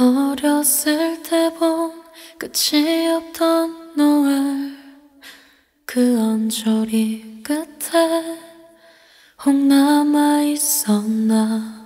어렸을 때 본 끝이 없던 노을, 그 언저리 끝에 혹 남아있었나.